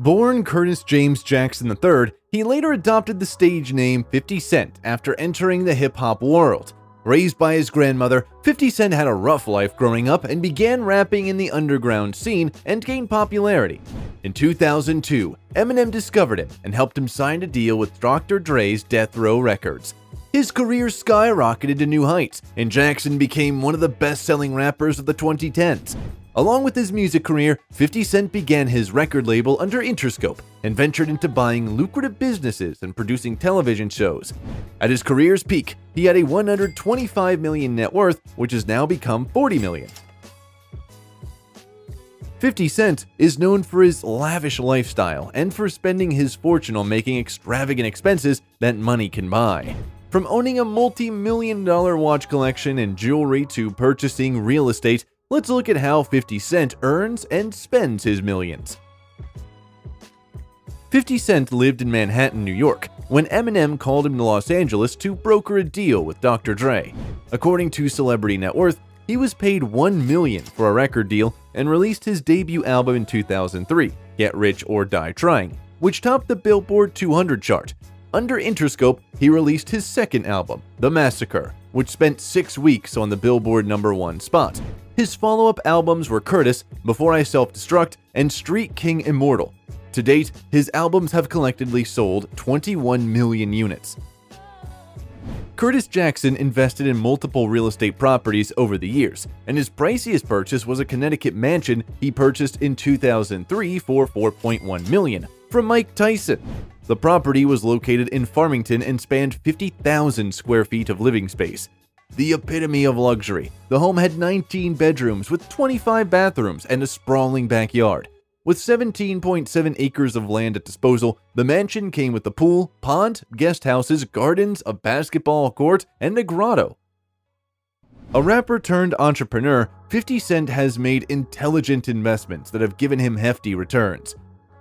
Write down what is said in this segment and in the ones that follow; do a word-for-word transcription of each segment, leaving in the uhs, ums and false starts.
Born Curtis James Jackson the third, he later adopted the stage name fifty cent after entering the hip-hop world. Raised by his grandmother, fifty cent had a rough life growing up and began rapping in the underground scene and gained popularity. In two thousand two, Eminem discovered him and helped him sign a deal with Doctor Dre's Death Row Records. His career skyrocketed to new heights, and Jackson became one of the best-selling rappers of the twenty tens. Along with his music career, fifty cent began his record label under Interscope and ventured into buying lucrative businesses and producing television shows. At his career's peak, he had a one hundred twenty-five million dollars net worth, which has now become forty million dollars. fifty cent is known for his lavish lifestyle and for spending his fortune on making extravagant expenses that money can buy. From owning a multi-million dollar watch collection and jewelry to purchasing real estate, let's look at how fifty cent earns and spends his millions. fifty cent lived in Manhattan, New York, when Eminem called him to Los Angeles to broker a deal with Doctor Dre. According to Celebrity Net Worth, he was paid one million dollars for a record deal and released his debut album in two thousand three, Get Rich or Die Trying, which topped the Billboard two hundred chart. Under Interscope, he released his second album, The Massacre, which spent six weeks on the Billboard number one spot. His follow-up albums were Curtis, Before I Self-Destruct, and Street King Immortal. To date, his albums have collectively sold twenty-one million units. Curtis Jackson invested in multiple real estate properties over the years, and his priciest purchase was a Connecticut mansion he purchased in two thousand three for four point one million dollars from Mike Tyson. The property was located in Farmington and spanned fifty thousand square feet of living space. The epitome of luxury, the home had nineteen bedrooms with twenty-five bathrooms and a sprawling backyard. With seventeen point seven acres of land at disposal, the mansion came with a pool, pond, guest houses, gardens, a basketball court, and a grotto. A rapper-turned-entrepreneur, fifty cent has made intelligent investments that have given him hefty returns.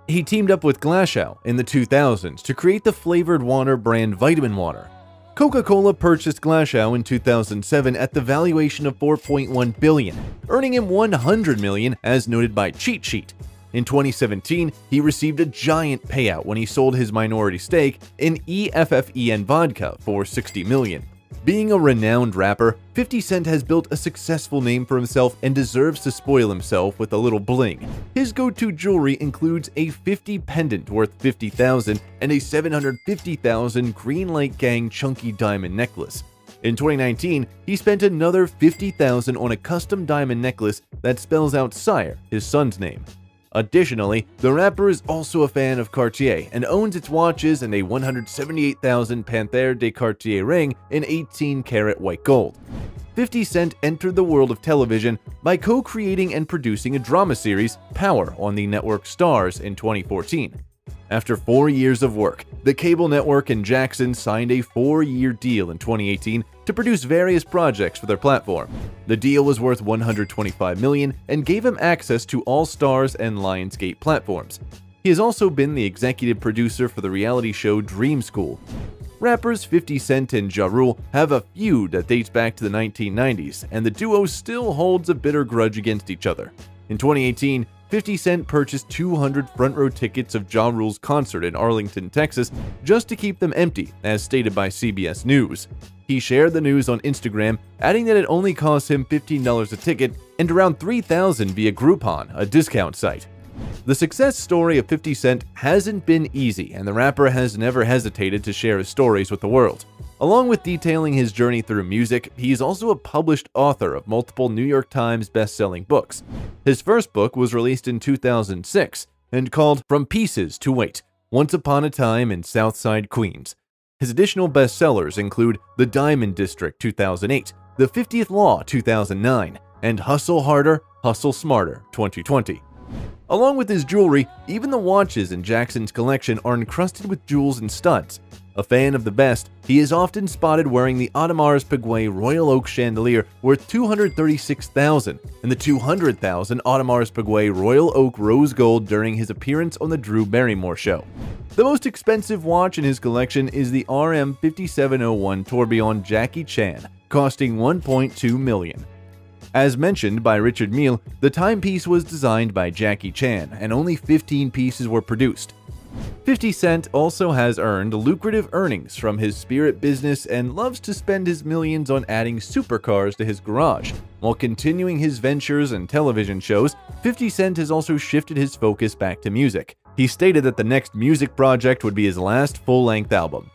He teamed up with Glashow in the two thousands to create the flavored water brand Vitamin Water. Coca-Cola purchased Glashow in two thousand seven at the valuation of four point one billion dollars, earning him one hundred million dollars as noted by Cheat Sheet. In twenty seventeen, he received a giant payout when he sold his minority stake in EFFEN Vodka for sixty million dollars. Being a renowned rapper, fifty cent has built a successful name for himself and deserves to spoil himself with a little bling. His go-to jewelry includes a fifty pendant worth fifty thousand dollars and a seven hundred fifty thousand dollars Green Light Gang chunky diamond necklace. In twenty nineteen, he spent another fifty thousand dollars on a custom diamond necklace that spells out Sire, his son's name. Additionally, the rapper is also a fan of Cartier and owns its watches and a one hundred seventy-eight thousand dollars Panthère de Cartier ring in eighteen karat white gold. fifty cent entered the world of television by co-creating and producing a drama series, Power, on the network Starz in twenty fourteen. After four years of work, the cable network and Jackson signed a four-year deal in twenty eighteen to produce various projects for their platform. The deal was worth one hundred twenty-five million dollars and gave him access to all Starz and Lionsgate platforms. He has also been the executive producer for the reality show Dream School. Rappers fifty cent and Ja Rule have a feud that dates back to the nineteen nineties, and the duo still holds a bitter grudge against each other. In twenty eighteen, fifty cent purchased two hundred front-row tickets of Ja Rule's concert in Arlington, Texas, just to keep them empty, as stated by C B S News. He shared the news on Instagram, adding that it only cost him fifteen dollars a ticket and around three thousand dollars via Groupon, a discount site. The success story of fifty cent hasn't been easy, and the rapper has never hesitated to share his stories with the world. Along with detailing his journey through music, he is also a published author of multiple New York Times best-selling books. His first book was released in two thousand six and called From Pieces to Weight, Once Upon a Time in Southside, Queens. His additional bestsellers include The Diamond District two thousand eight, The fiftieth Law two thousand nine, and Hustle Harder, Hustle Smarter twenty twenty. Along with his jewelry, even the watches in Jackson's collection are encrusted with jewels and studs. A fan of the best, he is often spotted wearing the Audemars Piguet Royal Oak Chandelier worth two hundred thirty-six thousand dollars and the two hundred thousand dollars Audemars Piguet Royal Oak Rose Gold during his appearance on The Drew Barrymore Show. The most expensive watch in his collection is the R M fifty-seven oh one Tourbillon Jackie Chan, costing one point two million dollars. As mentioned by Richard Mille, the timepiece was designed by Jackie Chan, and only fifteen pieces were produced. fifty cent also has earned lucrative earnings from his spirit business and loves to spend his millions on adding supercars to his garage. While continuing his ventures and television shows, fifty cent has also shifted his focus back to music. He stated that the next music project would be his last full-length album.